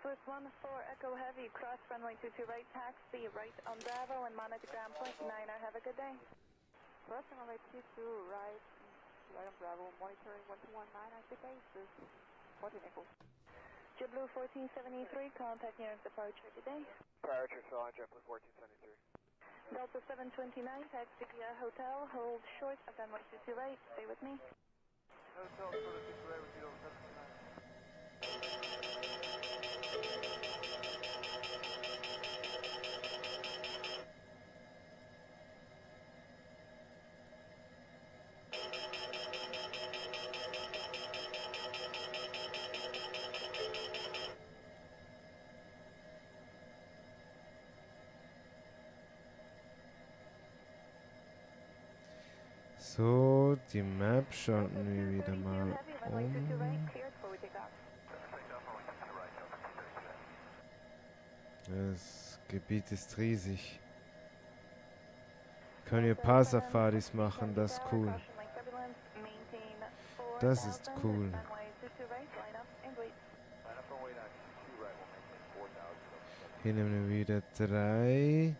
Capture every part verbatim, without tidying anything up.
First one for Echo Heavy, cross runway two two right, taxi right on Bravo and Monaco Ground Point Niner, have a good day. Cross runway two two right, right on Bravo, monitoring one two one nine at the basis, fourteen Echo. JetBlue fourteen seventy-three, contact nearest departure today. Departure, so on JetBlue fourteen seventy-three. Delta seven twenty-nine, taxi via hotel, hold short of runway two two right, stay with me. Hotel, two two right, with Delta seven twenty-nine. So, die Map schalten wir wieder mal um. Das Gebiet ist riesig. Können wir Paarsafaris machen, das ist cool. Das ist cool. Hier nehmen wir wieder drei.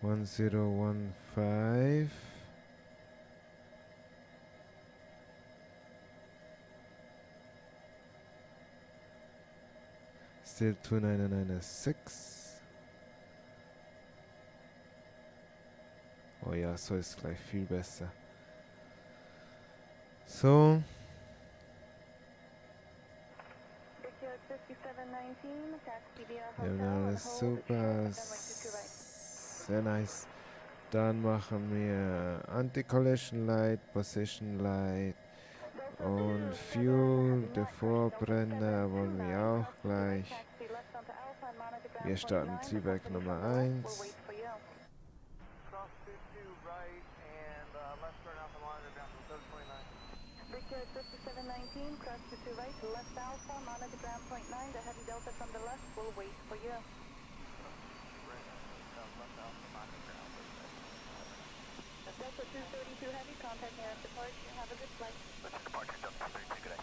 one zero one five. Still two nine nine six. Oh ja, so ist gleich viel besser. So. Ja, alles super. Sehr nice. Dann machen wir Anti-Collision Light, Position Light und Fuel. Der Vorbrenner wollen wir auch gleich. Wir starten Triebwerk Nummer eins. Delta two thirty-two Heavy, contact nearest departure, have a good flight. Let's departure, Delta two thirty-two, good day.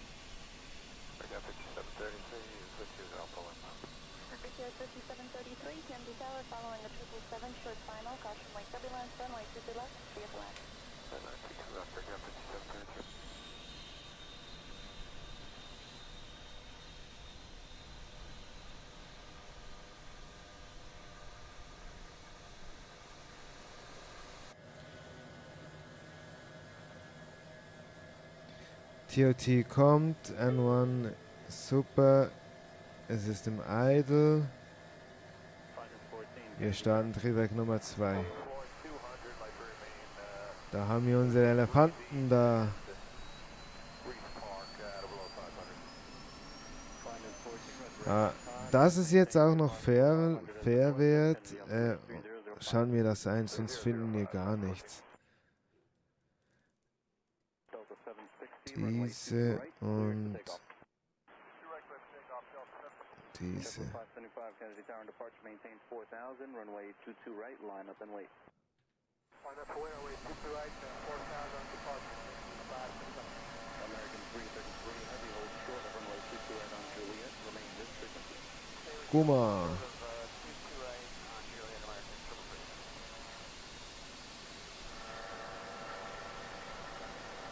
Delta fifty-seven thirty-three, switch to Alpha one one. Delta fifty-seven thirty-three, T M D Tower, following the triple seven, short final, caution light turbulence, runway two two left, vehicle left. Runway two two left, Delta fifty-seven thirty-three. T O T kommt, N eins super, es ist im Idle. Wir starten Triebwerk Nummer zwei. Da haben wir unsere Elefanten da. Ah, das ist jetzt auch noch fair, fair wert. Äh, schauen wir das ein, sonst finden wir gar nichts. Diese und diese. Guma.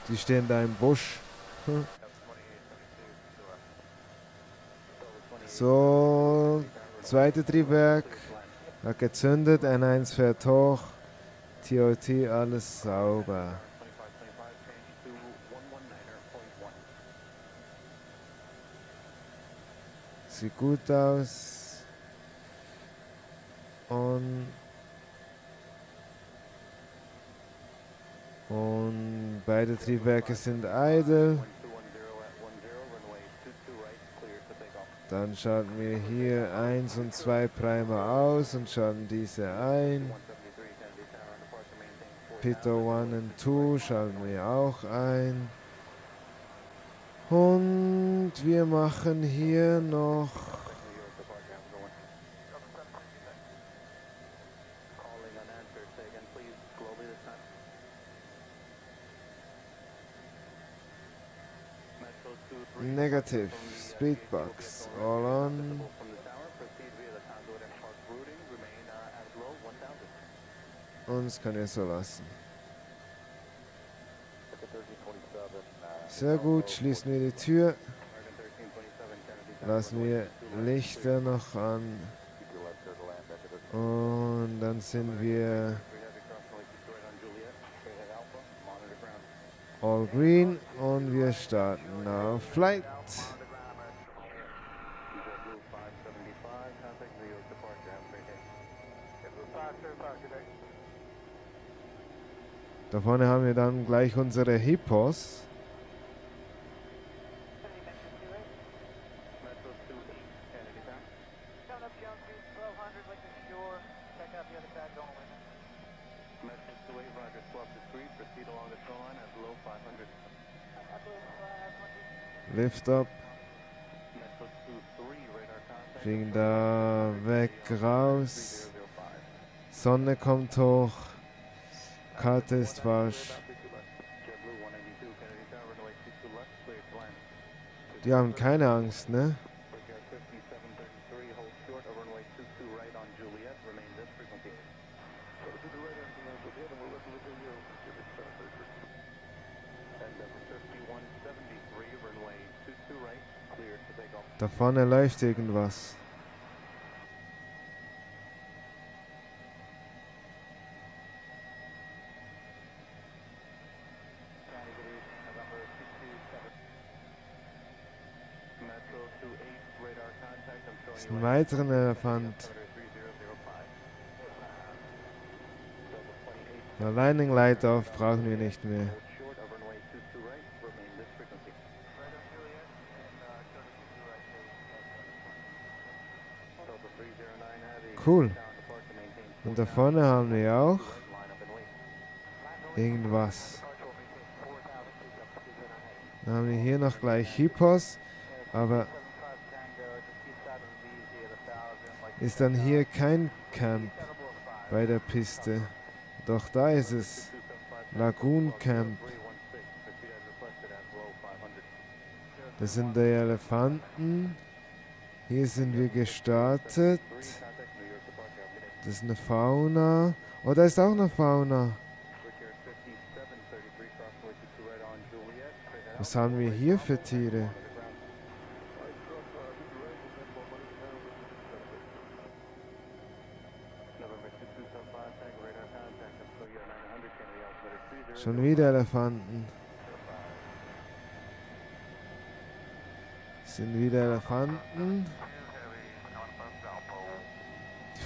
Die stehen da im Busch. Hm. So, zweite Triebwerk hat gezündet, N eins fährt hoch, T O T alles sauber. Sieht gut aus. Und Und beide Triebwerke sind idle. Dann schalten wir hier eins und zwei Primer aus und schalten diese ein. Pitot eins und zwei schalten wir auch ein. Und wir machen hier noch Negative. Speedbox. All on. Uns kann er so lassen. Sehr gut, schließen wir die Tür. Lassen wir Lichter noch an. Und dann sind wir all green und wir starten auf Flight. Da vorne haben wir dann gleich unsere Hippos. Lift up. Fliegen da weg, raus. Sonne kommt hoch. Karte ist falsch. Die haben keine Angst, ne? Da vorne läuft irgendwas. Ist ein weiterer Elefant. Eine Landing Light auf brauchen wir nicht mehr. Cool. Und da vorne haben wir auch irgendwas. Dann haben wir hier noch gleich Hippos, aber ist dann hier kein Camp bei der Piste. Doch da ist es. Lagoon Camp. Das sind die Elefanten. Hier sind wir gestartet. Das ist eine Fauna. Oh, da ist auch eine Fauna. Was haben wir hier für Tiere? Schon wieder Elefanten. Sind wieder Elefanten.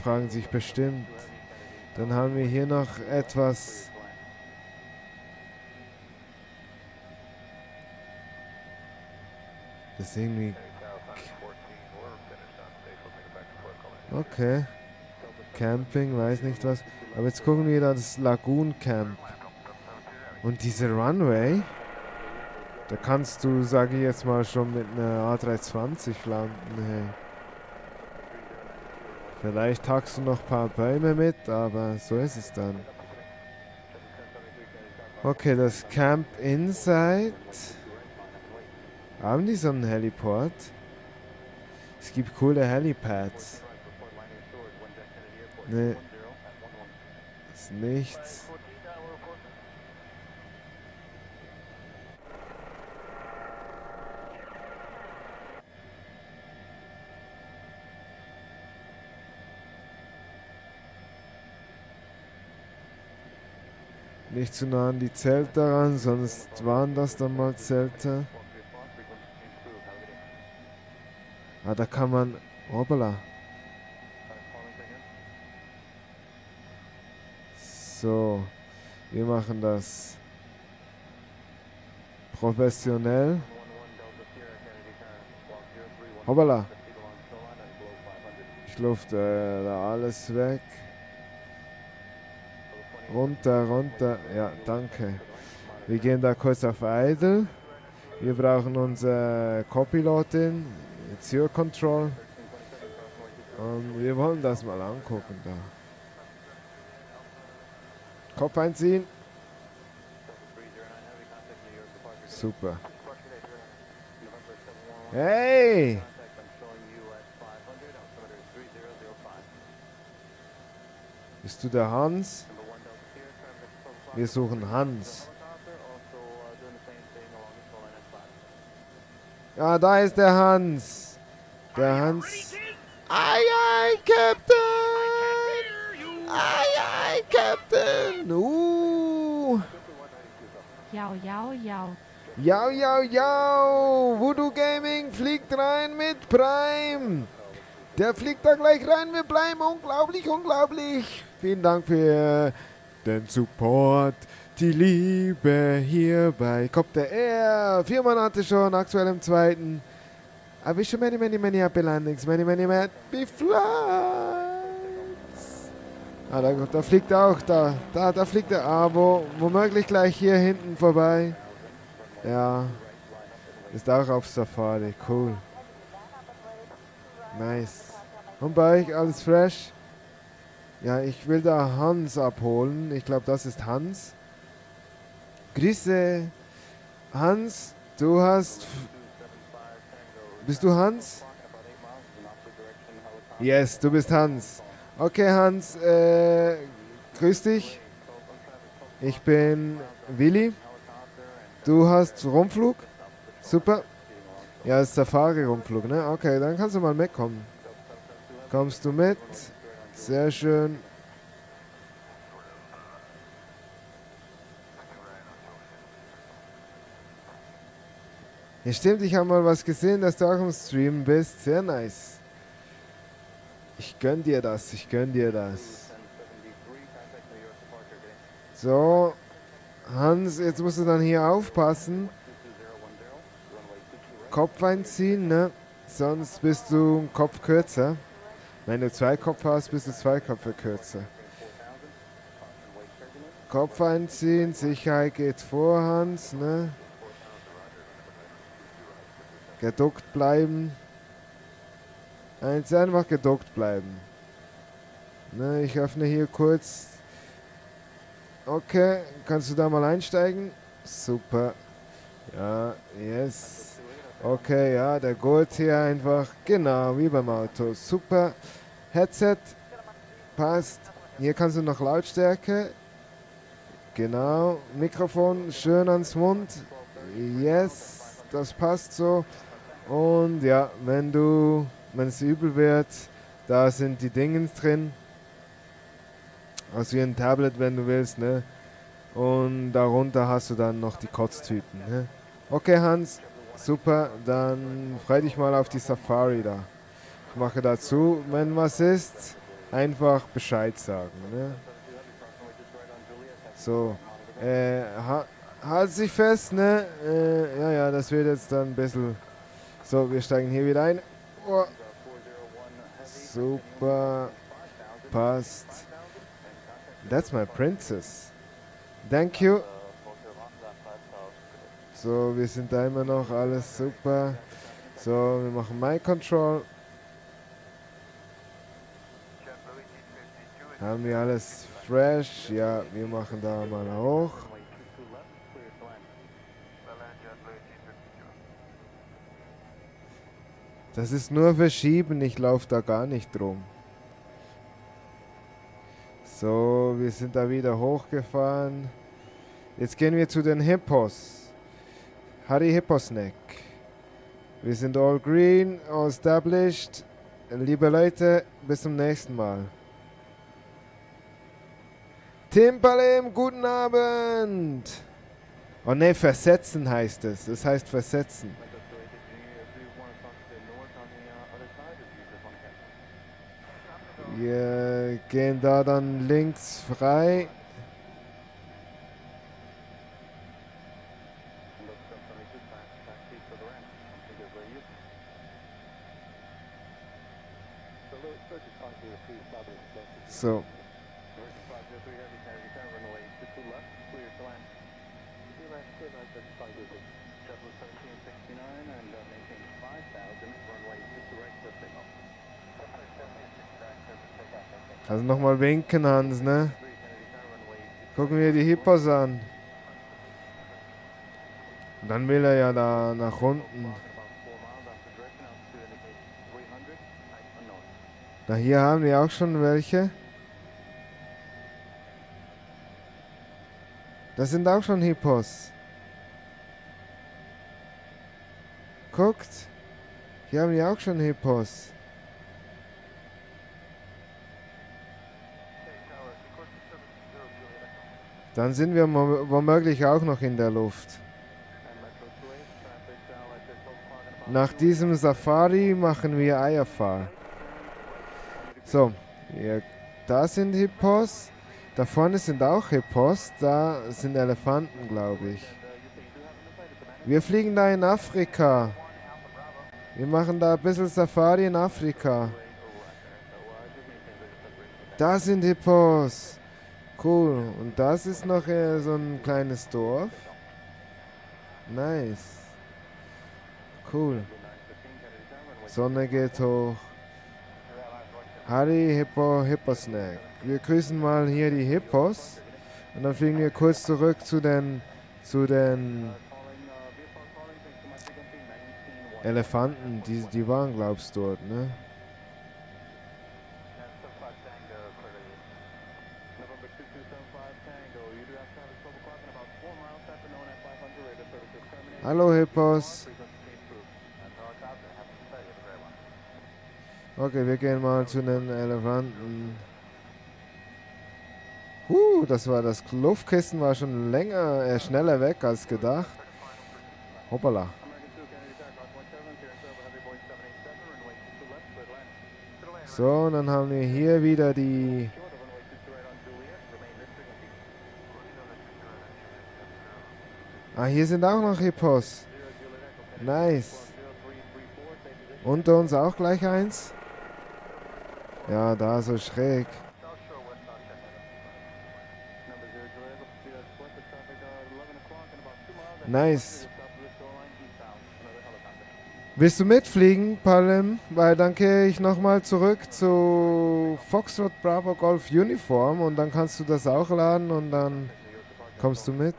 Fragen sich bestimmt. Dann haben wir hier noch etwas. Das ist irgendwie. Okay. Camping, weiß nicht was. Aber jetzt gucken wir das Lagoon Camp. Und diese Runway. Da kannst du, sage ich jetzt mal, schon mit einer A drei zwanzig landen. Hey. Vielleicht hackst du noch ein paar Bäume mit, aber so ist es dann. Okay, das Camp Inside. Haben die so einen Heliport? Es gibt coole Helipads. Ne. Ist nichts. Nicht zu nah an die Zelte ran, sonst waren das dann mal Zelte. Ah, da kann man... Hoppala. So, wir machen das professionell. Hoppala. Ich lufte äh, da alles weg. Runter, runter. Ja, danke. Wir gehen da kurz auf Idle. Wir brauchen unsere Co-Pilotin, Zero Control. Und wir wollen das mal angucken da. Kopf einziehen. Super. Hey! Bist du der Hans? Wir suchen Hans. Ja, da ist der Hans. Der Hans. Ei, ei, Captain! Ei, ei, Captain! Uh! Jau, jau, jau. Jau, jau, jau! Voodoo Gaming fliegt rein mit Prime! Der fliegt da gleich rein mit Prime! Unglaublich, unglaublich! Vielen Dank für den Support, die Liebe hier bei Copter Air. Vier Monate schon, aktuell im zweiten. I wish you many, many, many happy landings, many, many, many happy flights. Ah, da, da fliegt er auch, da, da, da fliegt er, ah, wo, womöglich gleich hier hinten vorbei. Ja, ist auch auf Safari, cool. Nice. Und bei euch alles fresh? Ja, ich will da Hans abholen. Ich glaube, das ist Hans. Grüße. Hans, du hast... Bist du Hans? Yes, du bist Hans. Okay, Hans, äh, grüß dich. Ich bin Willi. Du hast Rumflug? Super. Ja, ist Safari-Rumflug, ne? Okay, dann kannst du mal mitkommen. Kommst du mit? Sehr schön. Ja, stimmt, ich habe mal was gesehen, dass du auch im Stream bist. Sehr nice. Ich gönn dir das, ich gönn dir das. So. Hans, jetzt musst du dann hier aufpassen. Kopf einziehen, ne? Sonst bist du einen Kopf kürzer. Wenn du zwei Köpfe hast, bist du zwei Köpfe kürzer. Kopf einziehen, Sicherheit geht vor, Hans, ne? Geduckt bleiben. Eins, einfach geduckt bleiben. Ne, ich öffne hier kurz. Okay, kannst du da mal einsteigen? Super. Ja, yes. Okay, ja, der Gurt hier einfach. Genau, wie beim Auto. Super. Headset. Passt. Hier kannst du noch Lautstärke. Genau. Mikrofon schön ans Mund. Yes. Das passt so. Und ja, wenn du, wenn es übel wird, da sind die Dingens drin. Also wie ein Tablet, wenn du willst, ne? Und darunter hast du dann noch die Kotztüten, ne? Okay, Hans, super, dann freu dich mal auf die Safari da. Ich mache dazu, wenn was ist, einfach Bescheid sagen, ne? So, äh, ha halt sich fest, ne? Äh, ja, ja, das wird jetzt dann ein bisschen... So, wir steigen hier wieder ein. Oh. Super. Passt. That's my princess. Thank you. So, wir sind da immer noch. Alles super. So, wir machen My Control. Haben wir alles fresh? Ja, wir machen da mal hoch. Das ist nur verschieben, ich laufe da gar nicht drum. So, wir sind da wieder hochgefahren. Jetzt gehen wir zu den Hippos. Harry Hipposneck. Wir sind all green, all established. Liebe Leute, bis zum nächsten Mal. Timbalim, guten Abend. Oh ne, versetzen heißt es. Das heißt versetzen. Wir gehen da dann links frei. So. Also nochmal winken, Hans, ne? Gucken wir die Hippos an. Und dann will er ja da nach unten. Da hier haben wir auch schon welche. Das sind auch schon Hippos. Guckt. Hier haben wir auch schon Hippos. Dann sind wir womöglich auch noch in der Luft. Nach diesem Safari machen wir Eierfahr. So, ja, da sind Hippos. Da vorne sind auch Hippos. Da sind Elefanten, glaube ich. Wir fliegen da in Afrika. Wir machen da ein bisschen Safari in Afrika. Da sind Hippos. Cool. Und das ist noch äh, so ein kleines Dorf. Nice. Cool. Sonne geht hoch. Harry, Hippo, Hippo-Snack. Wir grüßen mal hier die Hippos. Und dann fliegen wir kurz zurück zu den, zu den Elefanten. Die, die waren, glaubst du, dort, ne? Hallo Hippos. Okay, wir gehen mal zu den Elefanten. Huh, das war das Luftkissen war schon länger, äh, schneller weg als gedacht. Hoppala. So, und dann haben wir hier wieder die Ah, hier sind auch noch Hippos. Nice. Unter uns auch gleich eins. Ja, da so schräg. Nice. Willst du mitfliegen, Palm? Weil dann gehe ich nochmal zurück zu Foxtrot Bravo Golf Uniform und dann kannst du das auch laden und dann kommst du mit.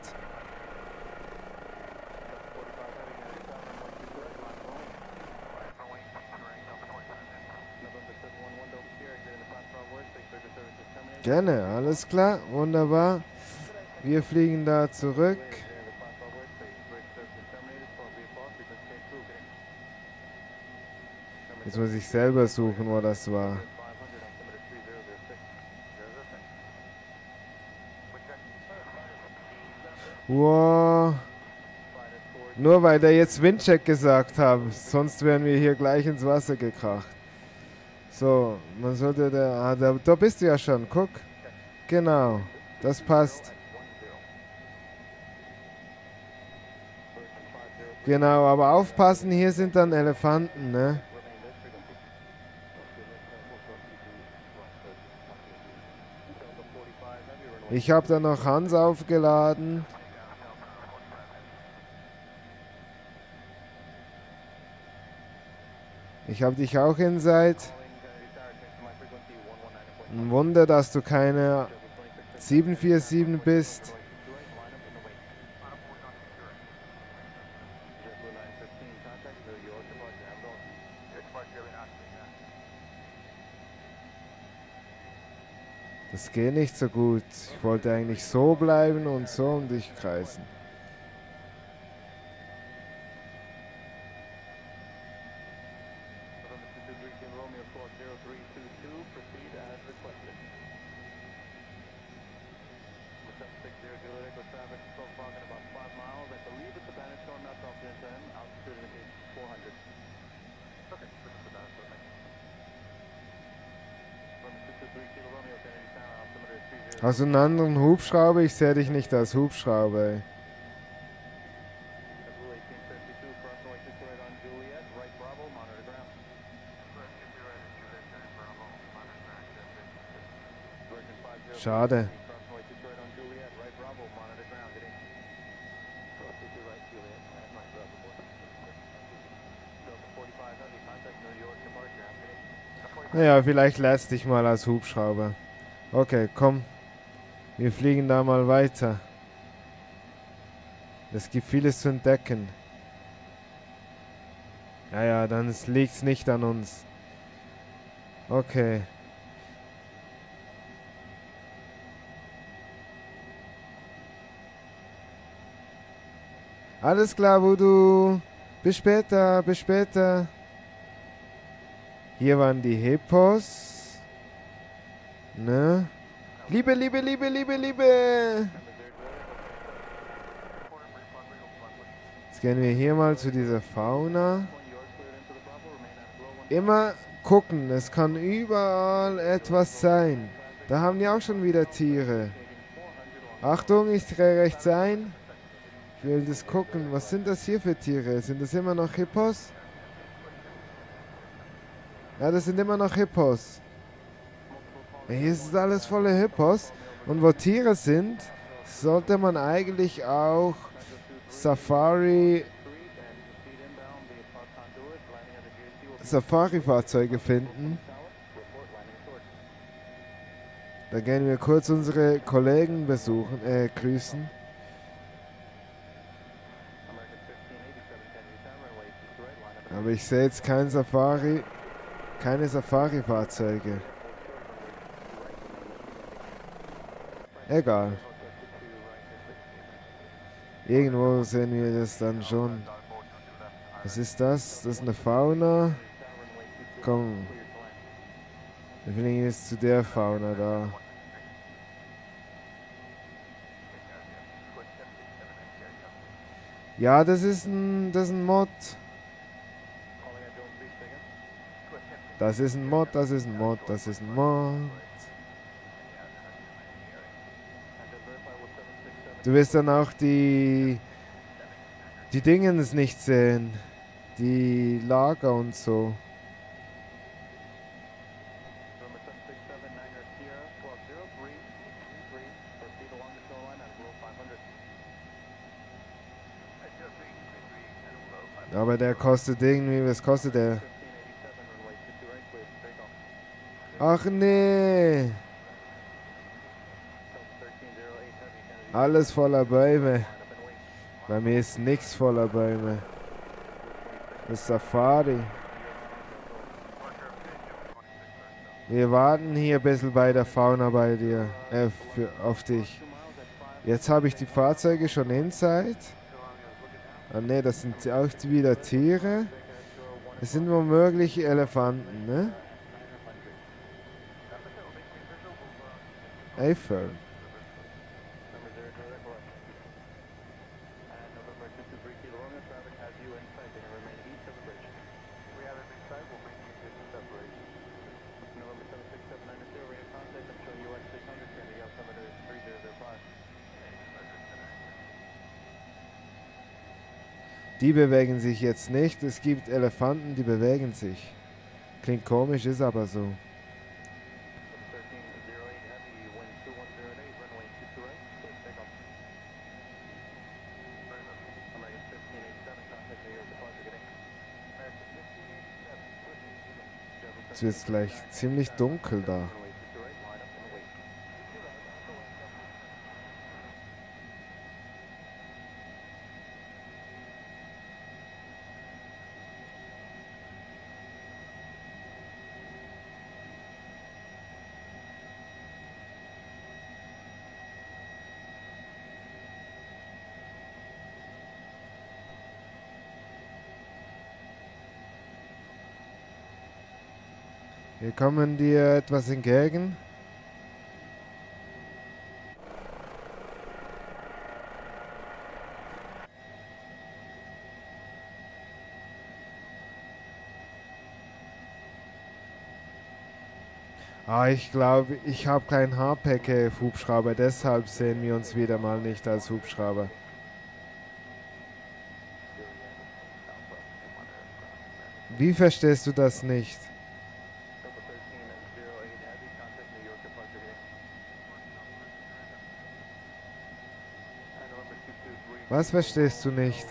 Gerne, alles klar, wunderbar. Wir fliegen da zurück. Jetzt muss ich selber suchen, wo das war. Wow. Nur weil der jetzt Windcheck gesagt hat, sonst wären wir hier gleich ins Wasser gekracht. So, man sollte da, ah, da... Da bist du ja schon, guck. Genau, das passt. Genau, aber aufpassen, hier sind dann Elefanten, ne? Ich habe da noch Hans aufgeladen. Ich habe dich auch inside. Ein Wunder, dass du keine sieben vier sieben bist. Das geht nicht so gut. Ich wollte eigentlich so bleiben und so um dich kreisen. Hast du einen anderen Hubschrauber? Ich sehe dich nicht als Hubschrauber. Schade. Naja, vielleicht lässt dich mal als Hubschrauber. Okay, komm. Wir fliegen da mal weiter. Es gibt vieles zu entdecken. Ja, ja, dann liegt es nicht an uns. Okay. Alles klar, Voodoo. Bis später, bis später. Hier waren die Hippos. Ne? Liebe, Liebe, Liebe, Liebe, Liebe. Jetzt gehen wir hier mal zu dieser Fauna. Immer gucken, es kann überall etwas sein. Da haben die auch schon wieder Tiere. Achtung, ich drehe rechts ein. Ich will das gucken. Was sind das hier für Tiere? Sind das immer noch Hippos? Ja, das sind immer noch Hippos. Hier ist alles voller Hippos. Und wo Tiere sind, sollte man eigentlich auch Safari... Safari-Fahrzeuge finden. Da gehen wir kurz unsere Kollegen besuchen, äh, grüßen. Aber ich sehe jetzt kein Safari, keine Safari-Fahrzeuge. Egal. Irgendwo sehen wir das dann schon. Was ist das? Das ist eine Fauna. Komm. Wir fliegen jetzt zu der Fauna da. Ja, das ist ein, das ist ein Mod. Das ist ein Mod, das ist ein Mod, das ist ein Mod. Du wirst dann auch die, die Dingens nicht sehen. Die Lager und so. Aber der kostet irgendwie, was kostet der? Ach nee. Alles voller Bäume. Bei mir ist nichts voller Bäume. Das ist Safari. Wir warten hier ein bisschen bei der Fauna bei dir. Äh, für, auf dich. Jetzt habe ich die Fahrzeuge schon inside. Ah ne, das sind auch wieder Tiere. Es sind womöglich Elefanten, ne? Eiffel. Die bewegen sich jetzt nicht. Es gibt Elefanten, die bewegen sich. Klingt komisch, ist aber so. Es wird gleich ziemlich dunkel da. Wir kommen dir etwas entgegen. Ah, ich glaube, ich habe keinen H P K-Hubschrauber, deshalb sehen wir uns wieder mal nicht als Hubschrauber. Wie verstehst du das nicht? Was verstehst du nicht?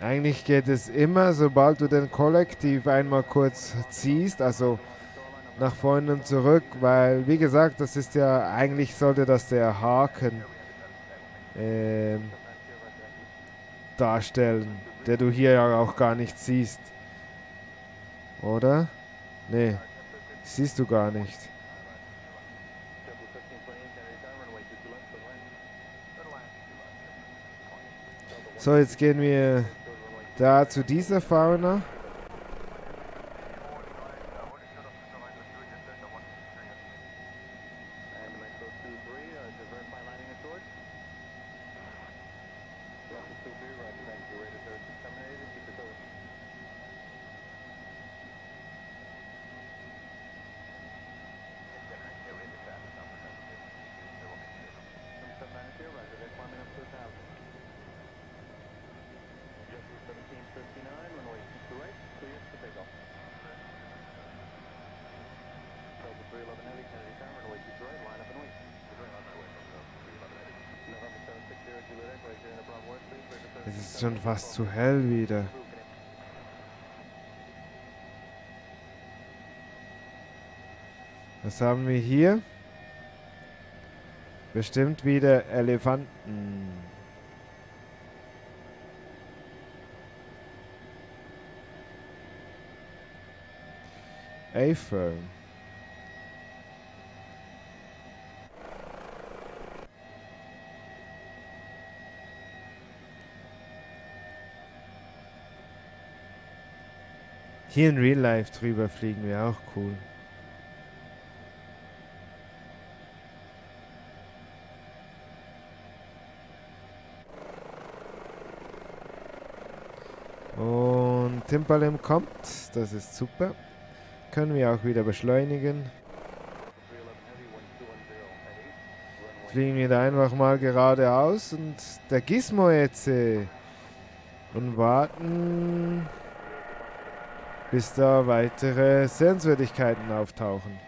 Eigentlich geht es immer, sobald du den Kollektiv einmal kurz ziehst, also nach vorne und zurück, weil, wie gesagt, das ist ja, eigentlich sollte das der Haken äh, darstellen, der du hier ja auch gar nicht siehst. Oder? Nee, siehst du gar nicht. So, jetzt gehen wir da zu dieser Fauna. Es ist schon fast zu hell wieder. Was haben wir hier? Bestimmt wieder Elefanten. A-Firm. Hier in Real Life drüber fliegen wir auch cool. Und Timbalim kommt, das ist super. Können wir auch wieder beschleunigen. Fliegen wir da einfach mal geradeaus und der Gizmo jetzt und warten, bis da weitere Sehenswürdigkeiten auftauchen.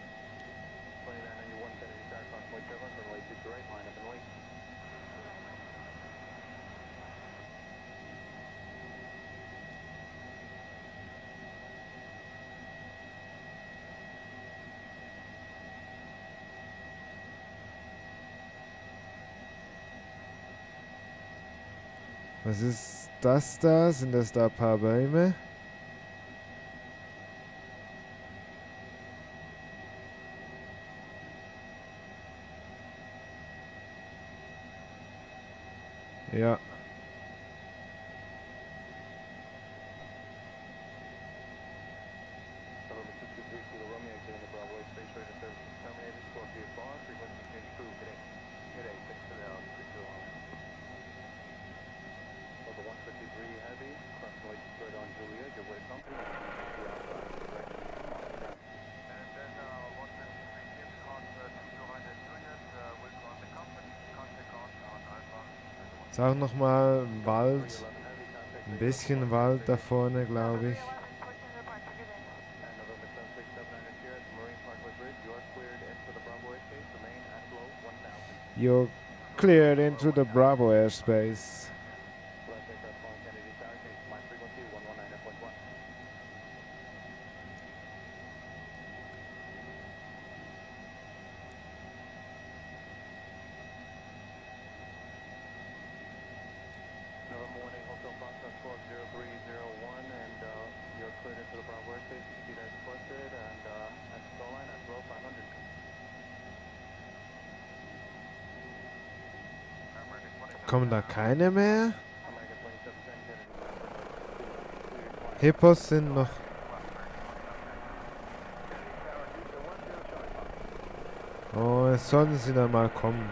Was ist das da? Sind das da ein paar Bäume? Ja. Ist auch nochmal ein Wald, ein bisschen Wald da vorne, glaube ich. You're cleared into the Bravo airspace. Kommen da keine mehr? Hippos sind noch... Oh, jetzt sollten sie dann mal kommen.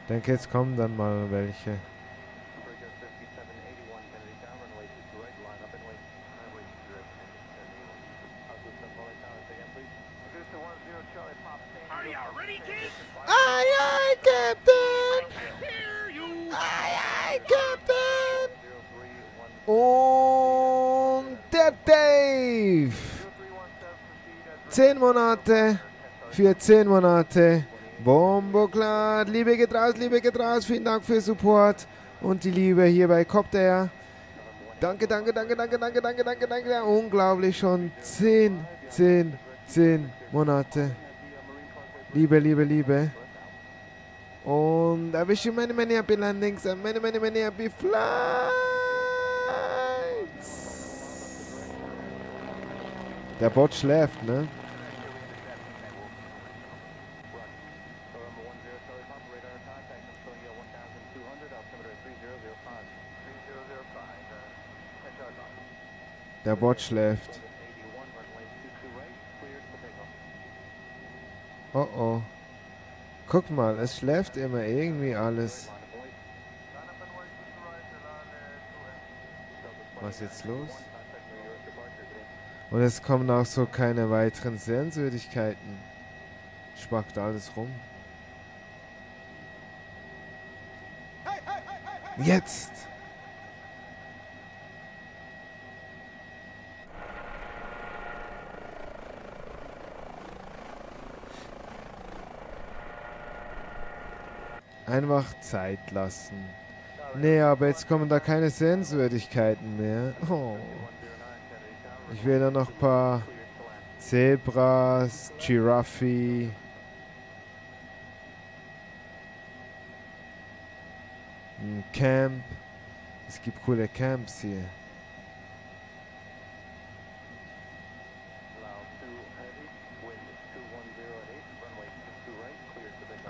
Ich denke, jetzt kommen dann mal welche. Monate, für zehn Monate, Mombo Camp, Liebe geht raus, Liebe geht raus, vielen Dank für Support und die Liebe hier bei Copter Air. Danke, danke, danke, danke, danke, danke, danke, danke, unglaublich schon, zehn, zehn, zehn Monate, Liebe, Liebe, Liebe, And I wish you many, many happy landings and many, many, many happy flights. Der Bot schläft, ne? Der Bot schläft. Oh oh. Guck mal, es schläft immer irgendwie alles. Was ist jetzt los? Und es kommen auch so keine weiteren Sehenswürdigkeiten. Schwackt alles rum. Jetzt! Einfach Zeit lassen. Nee, aber jetzt kommen da keine Sehenswürdigkeiten mehr. Oh. Ich will da noch ein paar Zebras, Giraffe. Ein Camp. Es gibt coole Camps hier.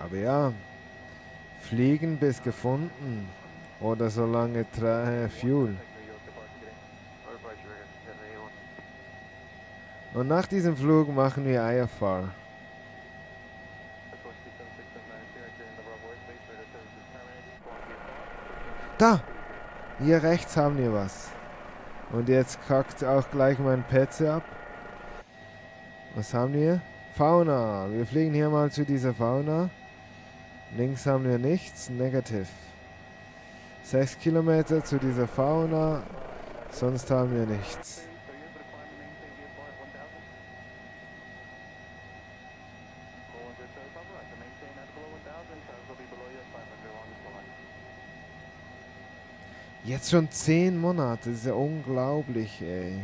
Aber ja. Fliegen bis gefunden oder solange tra- Fuel. Und nach diesem Flug machen wir I F R. Da! Hier rechts haben wir was. Und jetzt kackt auch gleich mein Petze ab. Was haben wir? Fauna. Wir fliegen hier mal zu dieser Fauna. Links haben wir nichts, negativ. sechs Kilometer zu dieser Fauna, sonst haben wir nichts. Jetzt schon zehn Monate, das ist ja unglaublich, ey.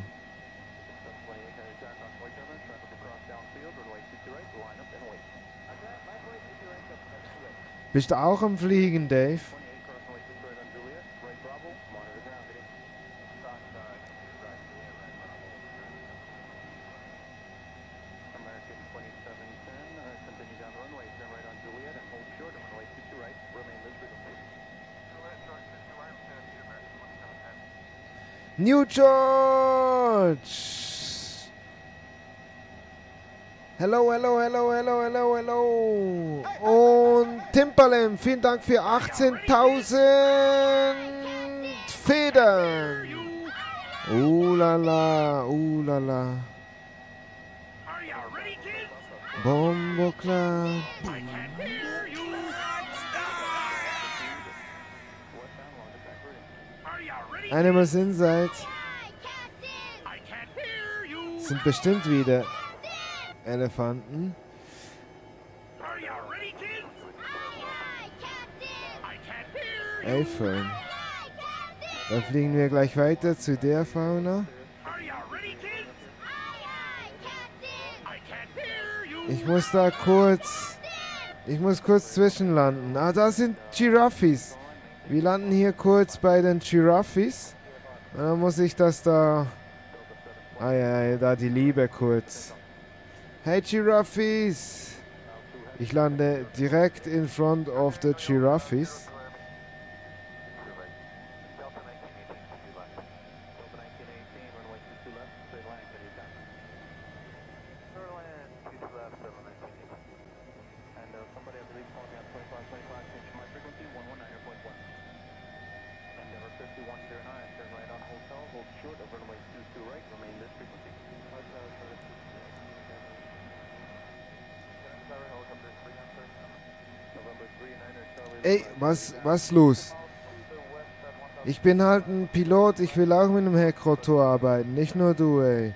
Bist du auch am Fliegen, Dave? New George! Hello, hello, hello, hello, hello, hello. Und Timbalim, vielen Dank für achtzehntausend Federn. Uh la la, uh la la. Bombo Club. Animals Inside. Sind bestimmt wieder Elefanten. Eifern. Dann fliegen wir gleich weiter zu der Fauna. Ich muss da kurz... Ich muss kurz zwischenlanden. Ah, da sind Giraffes. Wir landen hier kurz bei den Giraffes. Dann muss ich das da... Ah ja, da die Liebe kurz... Hey Giraffes! Ich lande direkt in front of the Giraffes. Ey, was, was los? Ich bin halt ein Pilot, ich will auch mit einem Heckrotor arbeiten, nicht nur du, ey.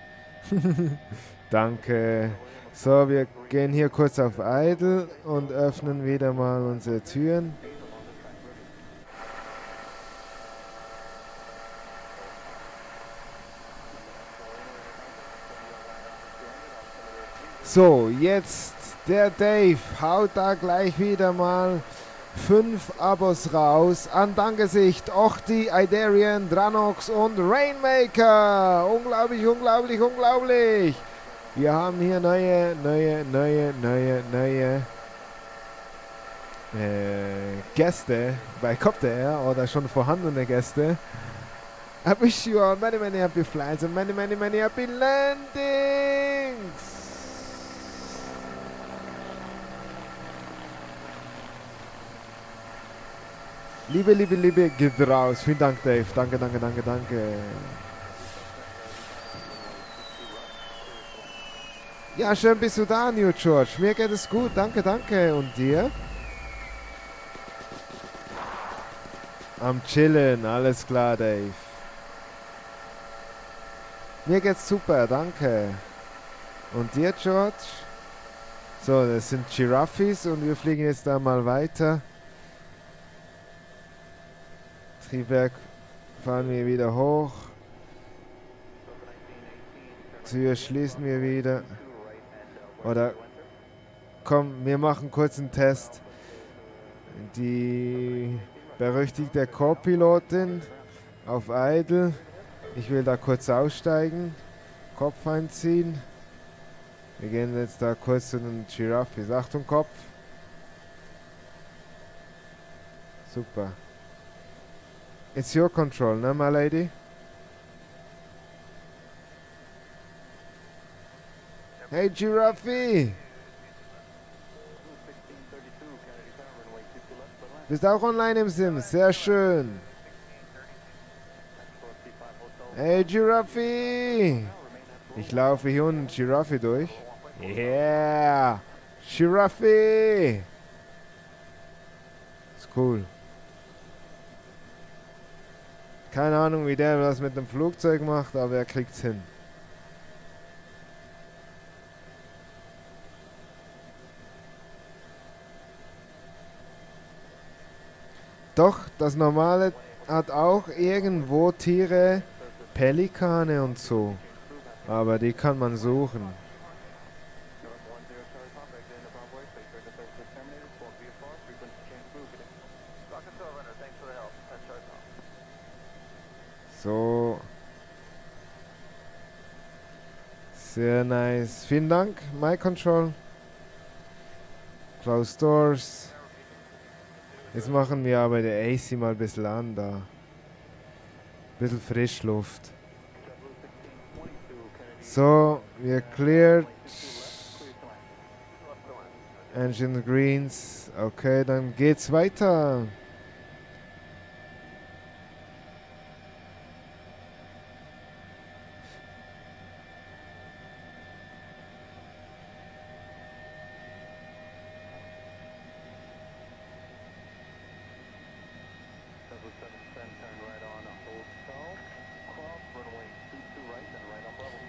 Danke. So, wir gehen hier kurz auf Idle und öffnen wieder mal unsere Türen. So, jetzt der Dave haut da gleich wieder mal Fünf Abos raus an Dankesicht, Ochti, Idarian, Dranox und Rainmaker. Unglaublich, unglaublich, unglaublich. Wir haben hier neue, neue, neue, neue, neue äh, Gäste bei Copter Air oder schon vorhandene Gäste. I wish you all many, many happy flights and many, many, many happy landings. Liebe, liebe, liebe, geht raus. Vielen Dank, Dave. Danke, danke, danke, danke. Ja, schön bist du da, New George. Mir geht es gut. Danke, danke. Und dir? Am Chillen. Alles klar, Dave. Mir geht's super. Danke. Und dir, George? So, das sind Giraffis und wir fliegen jetzt da mal weiter. Triebwerk fahren wir wieder hoch. Tür schließen wir wieder. Oder komm, wir machen kurz einen Test. Die berüchtigte Co-Pilotin auf Idle. Ich will da kurz aussteigen. Kopf einziehen. Wir gehen jetzt da kurz zu den Giraffis. Achtung, Kopf. Super. It's your control, ne, my lady? Hey, Giraffi! Bist auch online im Sims, sehr schön! Hey, Giraffi! Ich laufe hier unten Giraffi durch. Yeah! Giraffi! Ist cool. Keine Ahnung, wie der das mit dem Flugzeug macht, aber er kriegt's hin. Doch, das normale hat auch irgendwo Tiere, Pelikane und so. Aber die kann man suchen. So. Sehr nice. Vielen Dank. My Control. Close Doors. Jetzt machen wir aber der A C mal ein bisschen an da. Ein bisschen Frischluft. So, wir cleared. Engine Greens. Okay, dann geht's weiter.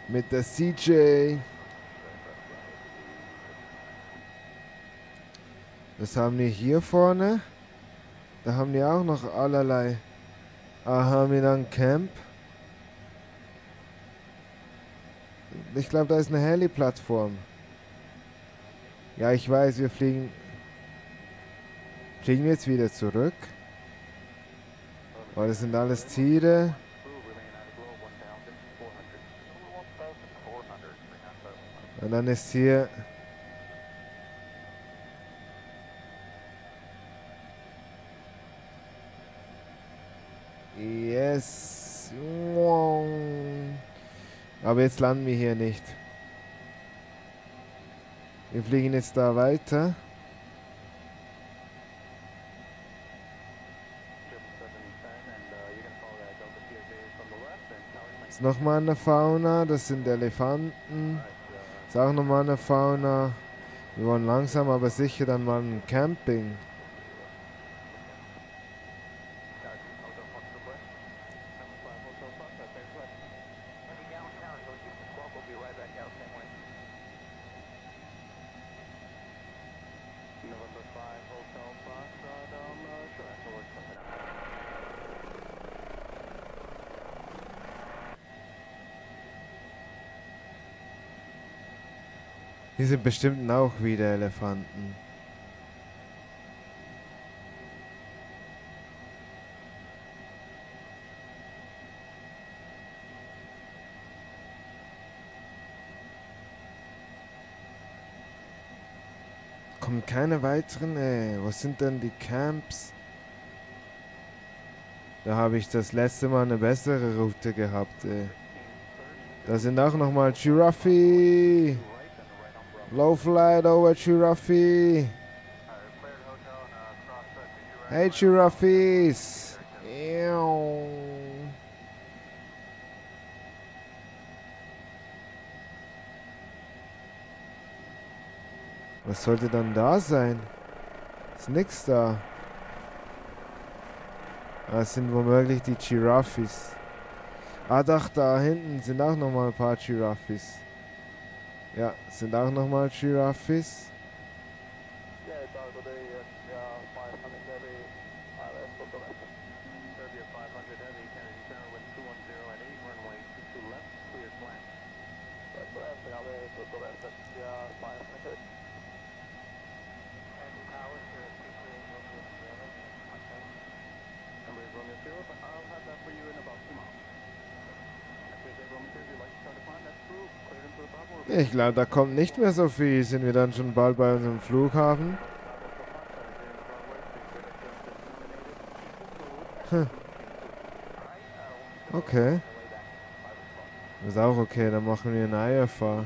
Mit der C J. Was haben die hier vorne? Da haben die auch noch allerlei. Aha, Minang Camp. Ich glaube, da ist eine Heli-Plattform. Ja, ich weiß, wir fliegen. Fliegen wir jetzt wieder zurück? Weil das sind alles Tiere. Und dann ist hier yes. Aber jetzt landen wir hier nicht. Wir fliegen jetzt da weiter. Ist nochmal eine Fauna, das sind Elefanten. Ist auch nochmal eine Fauna. Wir wollen langsam, aber sicher dann mal ein Camping. Hier sind bestimmt auch wieder Elefanten. kommen keine weiteren, ey. Was sind denn die Camps? Da habe ich das letzte Mal eine bessere Route gehabt, ey. Da sind auch nochmal Giraffe. Low Flight over Giraffe. Hey Giraffes. Was sollte dann da sein? Ist nix da. Das sind womöglich die Giraffes. Ah doch, da hinten sind auch nochmal ein paar Giraffes. Ja, sind auch nochmal Giraffes. Ich glaube, da kommt nicht mehr so viel. Sind wir dann schon bald bei unserem Flughafen? Hm. Okay. Ist auch okay, dann machen wir eine Eierfahrt.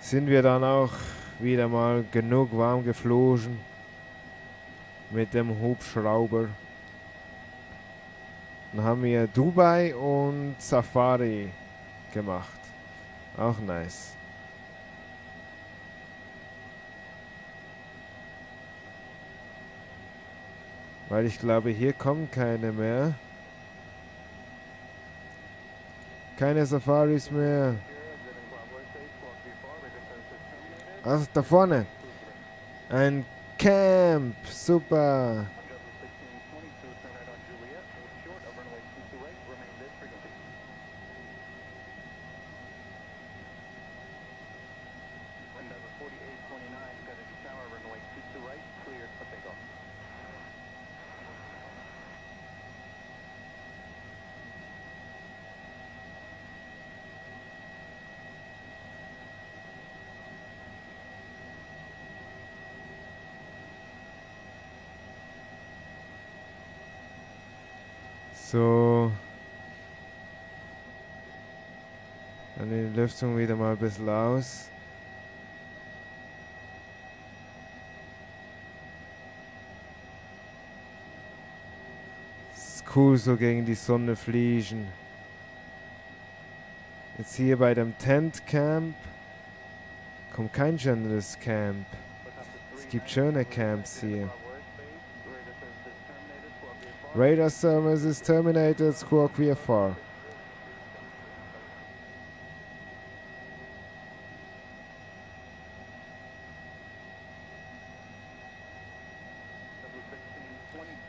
Sind wir dann auch wieder mal genug warm geflogen mit dem Hubschrauber. Dann haben wir Dubai und Safari gemacht. Auch nice. Weil ich glaube, hier kommen keine mehr. Keine Safaris mehr. Ach, da vorne. Ein Camp. Super. So, dann die Lüftung wieder mal ein bisschen aus. Ist cool, so gegen die Sonne fliegen. Jetzt hier bei dem Tent Camp kommt kein schöneres Camp. Es gibt schöne Camps hier. Radar Service is terminated, Squawk V F R.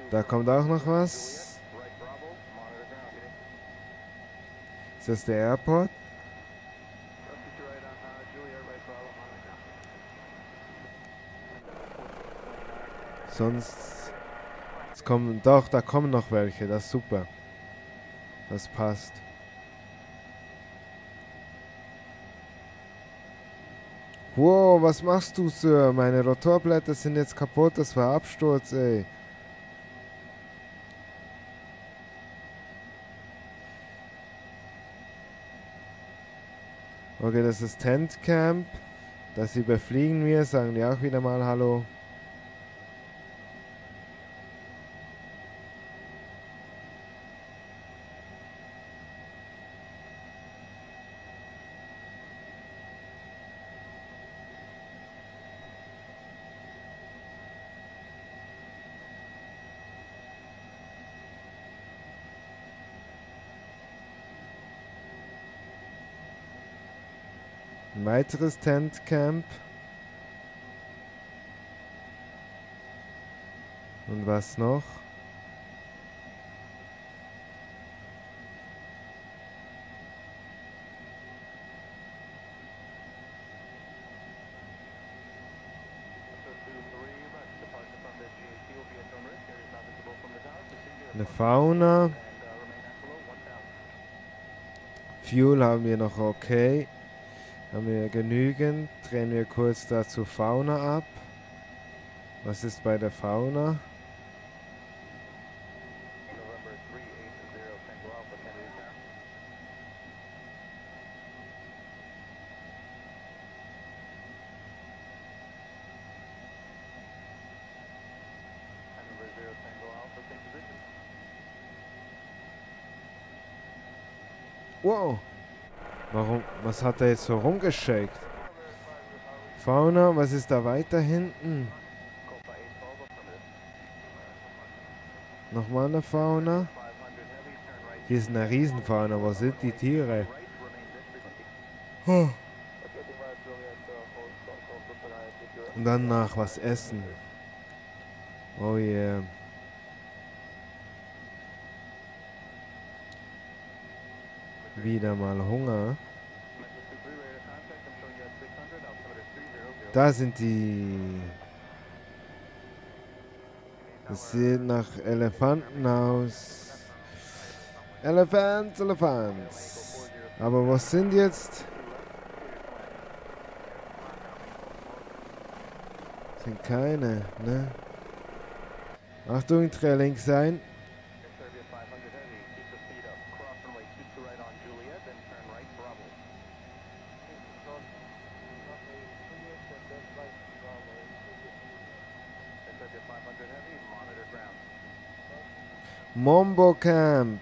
Da kommt auch noch was. Ist das der Airport? Sonst... Kommen, doch, da kommen noch welche. Das ist super. Das passt. Wow, was machst du, Sir? Meine Rotorblätter sind jetzt kaputt. Das war Absturz, ey. Okay, das ist Tent Camp. Das überfliegen wir. Sagen die auch wieder mal Hallo. Ein weiteres Tent Camp. Und was noch? Eine Fauna. Fuel haben wir noch okay. Haben wir genügend. Drehen wir kurz dazu Fauna ab. Was ist bei der Fauna? Wow! Warum? Was hat er jetzt so rumgeschickt? Fauna, was ist da weiter hinten? Nochmal eine Fauna. Hier ist eine Riesenfauna. Wo sind die Tiere? Huh. Und dann nach was essen. Oh yeah. Wieder mal Hunger. Da sind die. Das sieht nach Elefanten aus. Elefants, Elefants. Aber was sind jetzt? Sind keine, ne? Achtung, Trailing sein. Mombo Camp.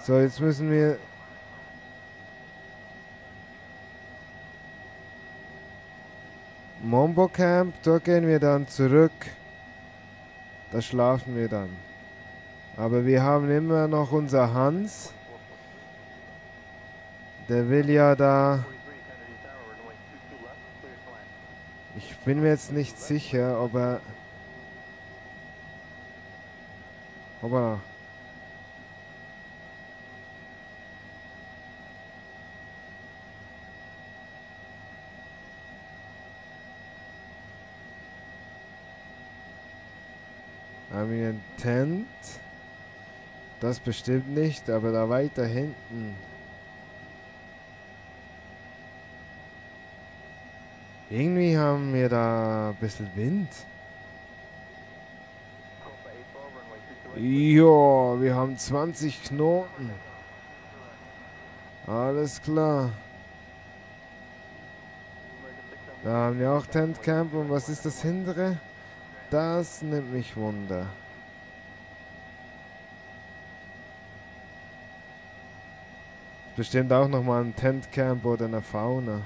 So, jetzt müssen wir... Mombo Camp, da gehen wir dann zurück. Da schlafen wir dann. Aber wir haben immer noch unser Hans. Der will ja da... Ich bin mir jetzt nicht sicher, ob er... Ob er... Haben wir ein Tent? Das bestimmt nicht, aber da weiter hinten... Irgendwie haben wir da ein bisschen Wind. Jo, wir haben zwanzig Knoten. Alles klar. Da haben wir auch Tent Camp. Und was ist das hintere? Das nimmt mich Wunder. Bestimmt auch nochmal ein Tent Camp oder eine Fauna.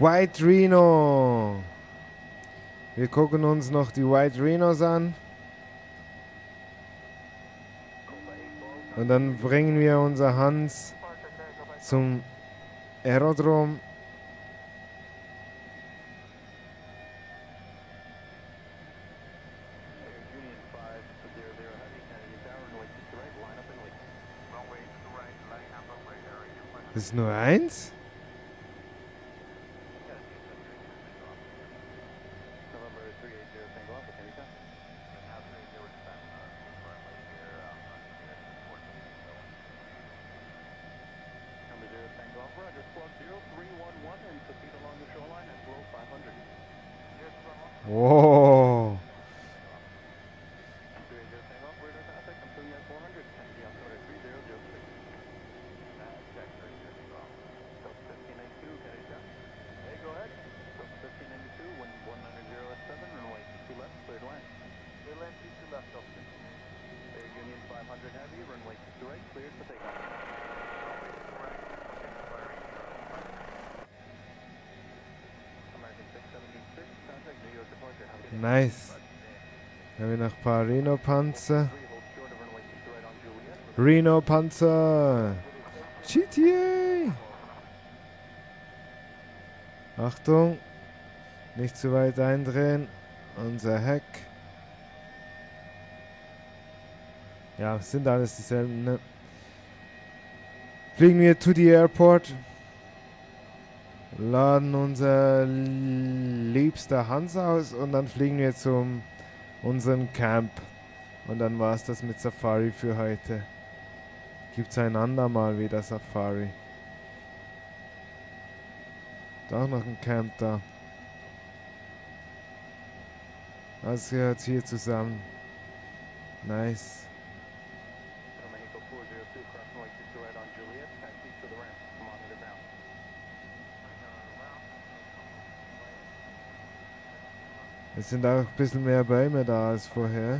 White Reno. Wir gucken uns noch die White Renos an. Und dann bringen wir unser Hans zum Aerodrom. Das ist nur eins? Wow. Nice. Dann haben wir noch ein paar Reno-Panzer. Reno-Panzer. G T A. Achtung. Nicht zu weit eindrehen. Unser Heck. Ja, sind alles dieselben, ne? Fliegen wir to the airport. Laden unser liebster Hans aus und dann fliegen wir zum unserem Camp. Und dann war es das mit Safari für heute. Gibt es ein andermal wieder Safari. Da auch noch ein Camp da. Das gehört hier zusammen. Nice. Es sind auch ein bisschen mehr Bäume da als vorher.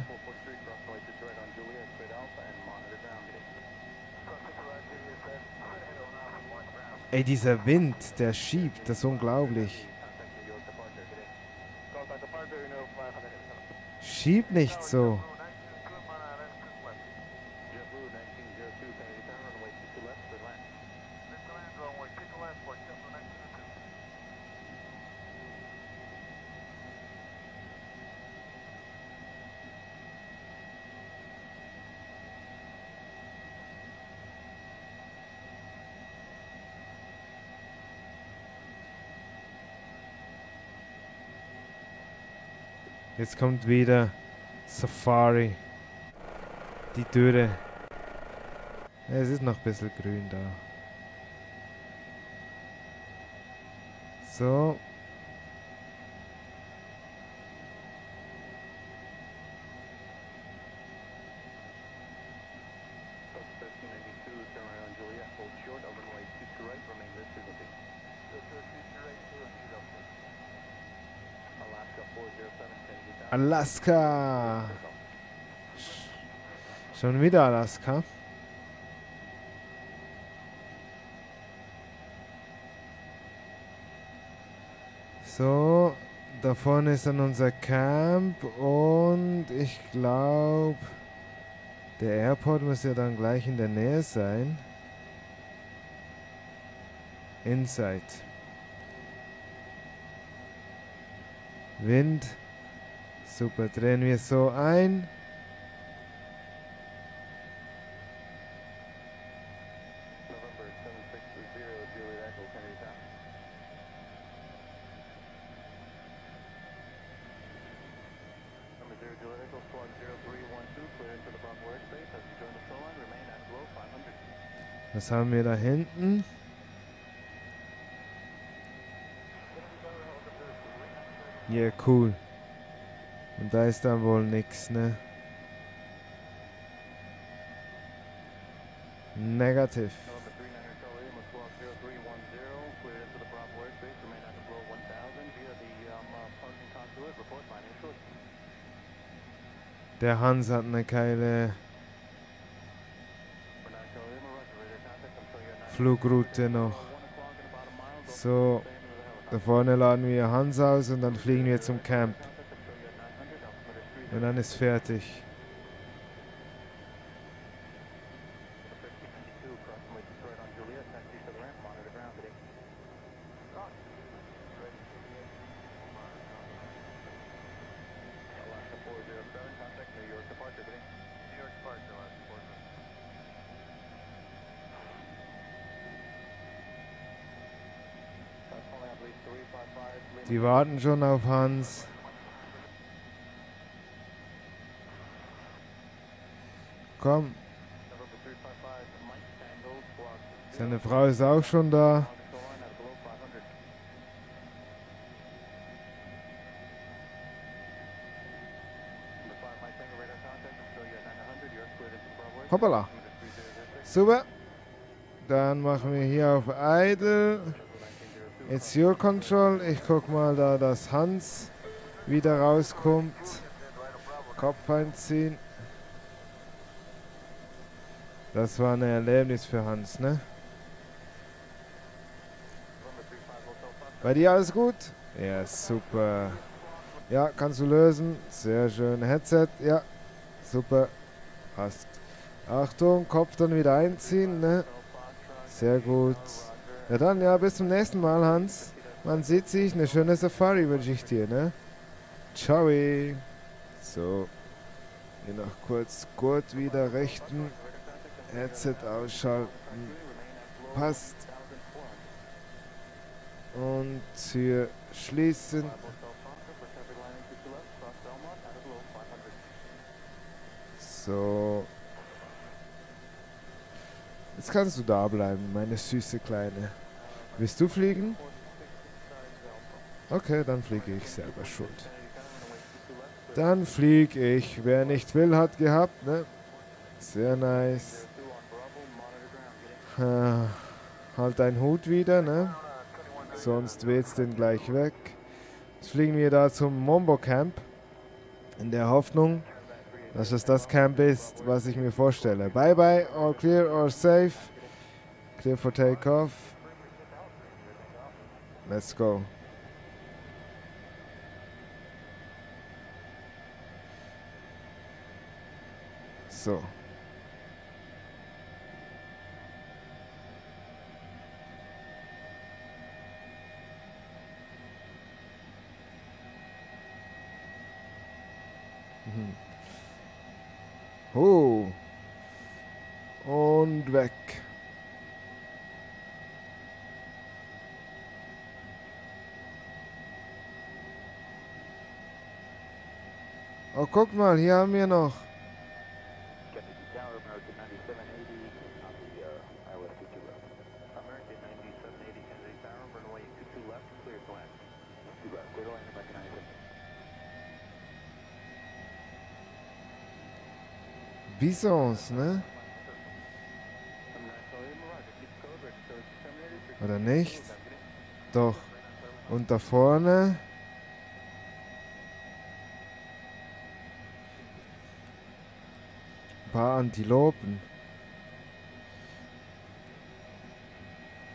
Ey, dieser Wind, der schiebt, das ist unglaublich. Schiebt nicht so. Jetzt kommt wieder Safari. Die Dürre. Es ist noch ein bisschen grün da. So. Alaska! Schon wieder Alaska. So, da vorne ist dann unser Camp und ich glaube, der Airport muss ja dann gleich in der Nähe sein. Inside. Wind. Super, drehen wir so ein. Was haben wir da hinten? Ja, yeah, cool. Und da ist dann wohl nichts, ne? Negativ. Der Hans hat eine geile Flugroute noch. So, da vorne laden wir Hans aus und dann fliegen wir zum Camp. Und dann ist fertig. Die warten schon auf Hans. Komm. Seine Frau ist auch schon da. Hoppala. Super. Dann machen wir hier auf Idle. It's your control. Ich guck mal da, dass Hans wieder rauskommt. Kopf einziehen. Das war ein Erlebnis für Hans, ne? Bei dir alles gut? Ja, super. Ja, kannst du lösen. Sehr schön. Headset. Ja, super. Passt. Achtung, Kopf dann wieder einziehen. Ne? Sehr gut. Ja dann, ja, bis zum nächsten Mal, Hans. Man sieht sich. Eine schöne Safari wünsche ich dir. Ne? Ciao. So. Hier noch kurz Gurt wieder richten. Headset ausschalten. Passt. Und hier schließen. So. Jetzt kannst du da bleiben, meine süße Kleine. Willst du fliegen? Okay, dann fliege ich, selber schuld. Dann fliege ich. Wer nicht will, hat gehabt, ne? Sehr nice. Ha, halt deinen Hut wieder, ne? Sonst weht's den gleich weg. Jetzt fliegen wir da zum Mombo Camp. In der Hoffnung, dass es das Camp ist, was ich mir vorstelle. Bye bye, all clear, all safe. Clear for takeoff. Let's go. So. Oh. Und weg. Oh, guck mal, hier haben wir noch. Bisons, ne? Oder nicht? Doch. Und da vorne? Ein paar Antilopen.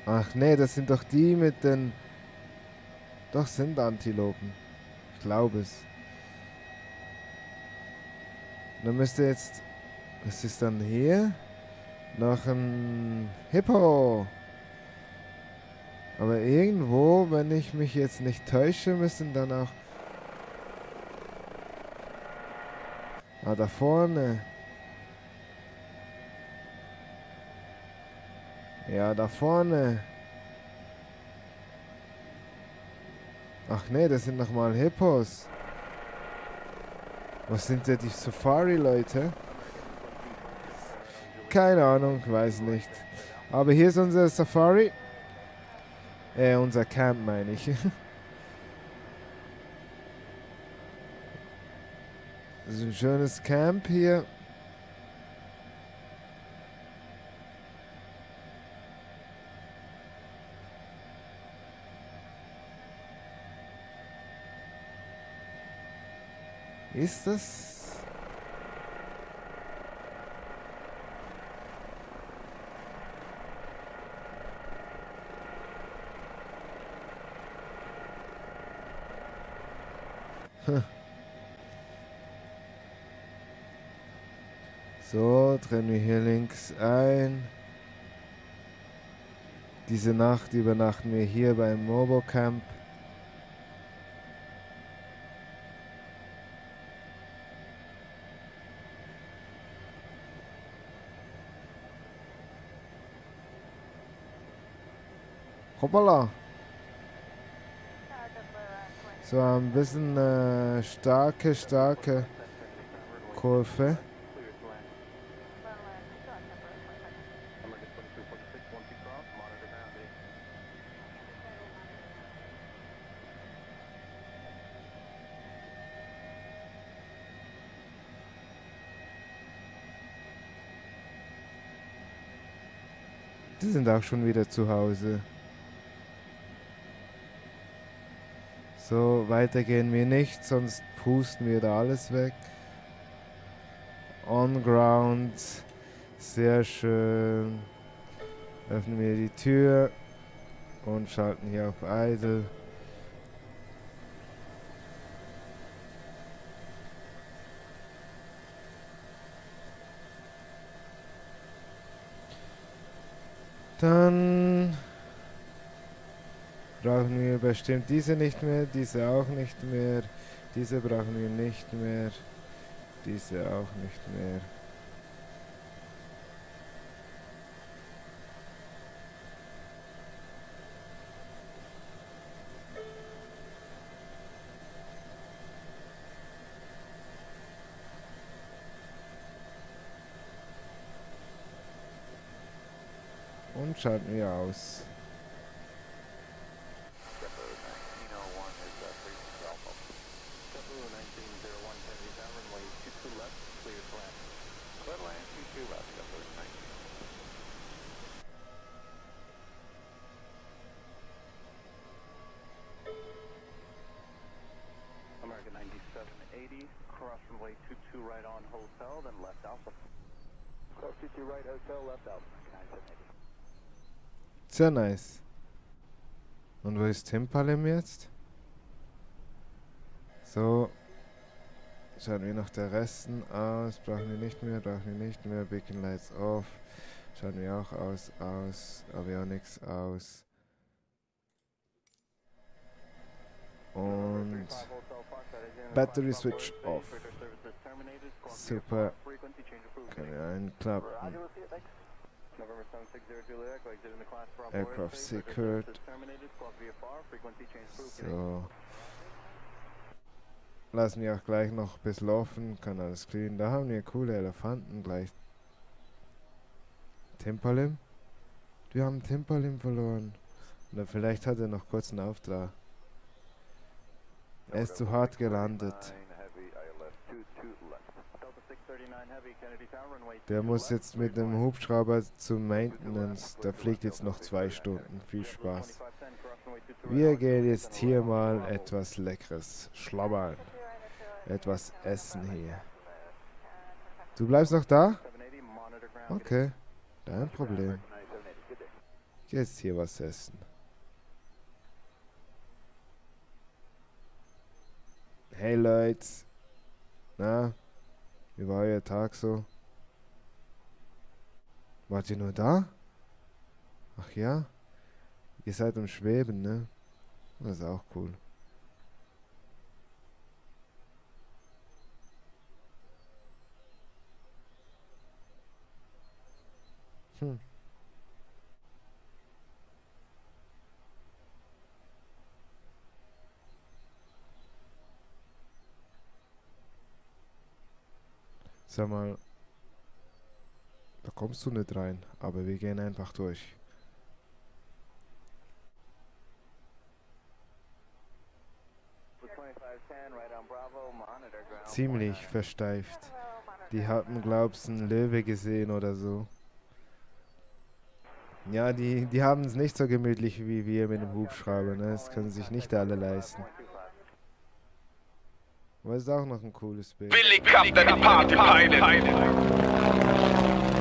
Ach nee, das sind doch die mit den... Doch, sind Antilopen. Ich glaube es. Dann müsste jetzt... Was ist dann hier? Noch ein Hippo. Aber irgendwo, wenn ich mich jetzt nicht täusche, müssen dann auch... Ah, da vorne. Ja, da vorne. Ach nee, das sind nochmal Hippos. Was sind denn die Safari-Leute? Keine Ahnung, weiß nicht. Aber hier ist unser Safari. Äh, unser Camp, meine ich. Das ist ein schönes Camp hier. Ist das... So, drehen wir hier links ein. Diese Nacht übernachten wir hier beim Mombo Camp. Hoppala! So, ein bisschen äh, starke, starke Kurve. Die sind auch schon wieder zu Hause. So, weiter gehen wir nicht, sonst pusten wir da alles weg. On ground. Sehr schön. Öffnen wir die Tür und schalten hier auf Idle. Dann brauchen wir bestimmt diese nicht mehr, diese auch nicht mehr, diese brauchen wir nicht mehr, diese auch nicht mehr. Und schalten wir aus. Sehr nice. Und wo ist Timbalim jetzt? So. Schalten wir noch den Resten aus. Brauchen wir nicht mehr, brauchen wir nicht mehr. Beacon Lights off. Schalten wir auch aus, aus. Avionics aus. Und Battery Switch off. Super. Können wir einklappen. Aircraft secured. So. Lassen wir auch gleich noch ein bisschen laufen, kann alles clean. Da haben wir coole Elefanten gleich. Timbalim? Wir haben Timbalim verloren. Oder vielleicht hat er noch kurz einen Auftrag. Er ist zu hart gelandet. Der muss jetzt mit dem Hubschrauber zum Maintenance. Der fliegt jetzt noch zwei Stunden. Viel Spaß. Wir gehen jetzt hier mal etwas Leckeres schlabbern. Etwas essen hier. Du bleibst noch da? Okay. Kein Problem. Jetzt hier was essen. Hey Leute. Na? Wie war euer Tag so? Wart ihr nur da? Ach ja? Ihr seid am Schweben, ne? Das ist auch cool. Hm. Sag mal, da kommst du nicht rein, aber wir gehen einfach durch. Ziemlich versteift. Die hatten, glaubst du, einen Löwe gesehen oder so. Ja, die, die haben es nicht so gemütlich wie wir mit dem Hubschrauber, ne? Das können sich nicht alle leisten. Aber ist auch noch ein cooles Bild. Willi Copta, Party, Party, Party.